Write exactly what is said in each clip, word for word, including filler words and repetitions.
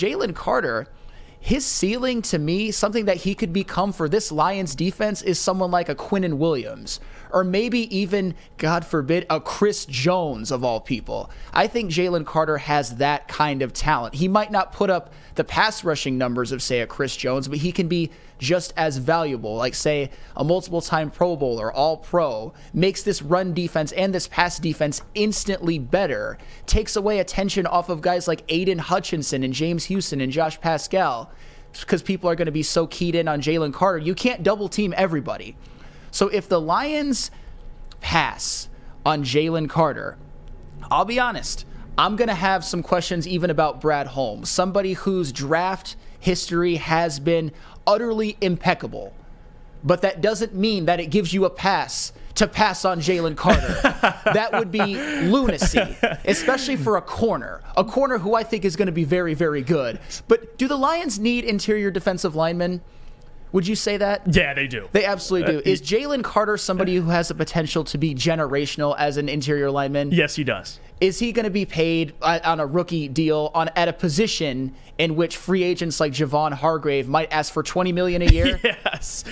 Jalen Carter, his ceiling to me, something that he could become for this Lions defense is someone like a Quinnen Williams, or maybe even, God forbid, a Chris Jones of all people. I think Jalen Carter has that kind of talent. He might not put up the pass rushing numbers of, say, a Chris Jones, but he can be just as valuable, like, say, a multiple-time Pro Bowler, All-Pro, makes this run defense and this pass defense instantly better, takes away attention off of guys like Aiden Hutchinson and James Houston and Josh Pascal, because people are going to be so keyed in on Jalen Carter. You can't double team everybody. So if the Lions pass on Jalen Carter, I'll be honest, I'm going to have some questions even about Brad Holmes, somebody whose draft history has been utterly impeccable. But that doesn't mean that it gives you a pass to pass on Jalen Carter. That would be lunacy, especially for a corner, a corner who I think is going to be very, very good. But do the Lions need interior defensive linemen? Would you say that? Yeah, they do. They absolutely do. Uh, is Jalen Carter somebody who has the potential to be generational as an interior lineman? Yes, he does. Is he going to be paid on a rookie deal on at a position in which free agents like Javon Hargrave might ask for twenty million dollars a year? Yes.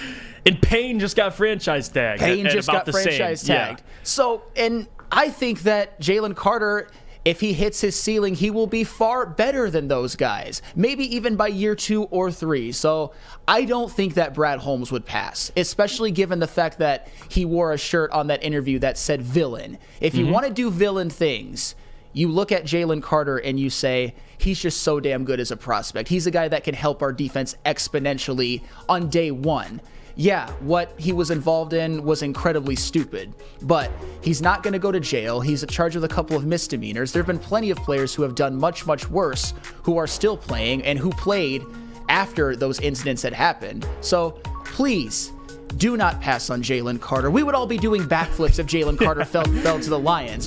And Payne just got franchise tagged. Payne just got franchise tagged. Yeah. So, and I think that Jalen Carter, if he hits his ceiling, he will be far better than those guys, maybe even by year two or three. So I don't think that Brad Holmes would pass, especially given the fact that he wore a shirt on that interview that said villain. If you mm-hmm. want to do villain things, you look at Jalen Carter and you say, he's just so damn good as a prospect. He's a guy that can help our defense exponentially on day one. Yeah, what he was involved in was incredibly stupid, but he's not going to go to jail. He's charged with a couple of misdemeanors. There have been plenty of players who have done much, much worse, who are still playing and who played after those incidents had happened. So please do not pass on Jalen Carter. We would all be doing backflips if Jalen Carter fell, fell to the Lions.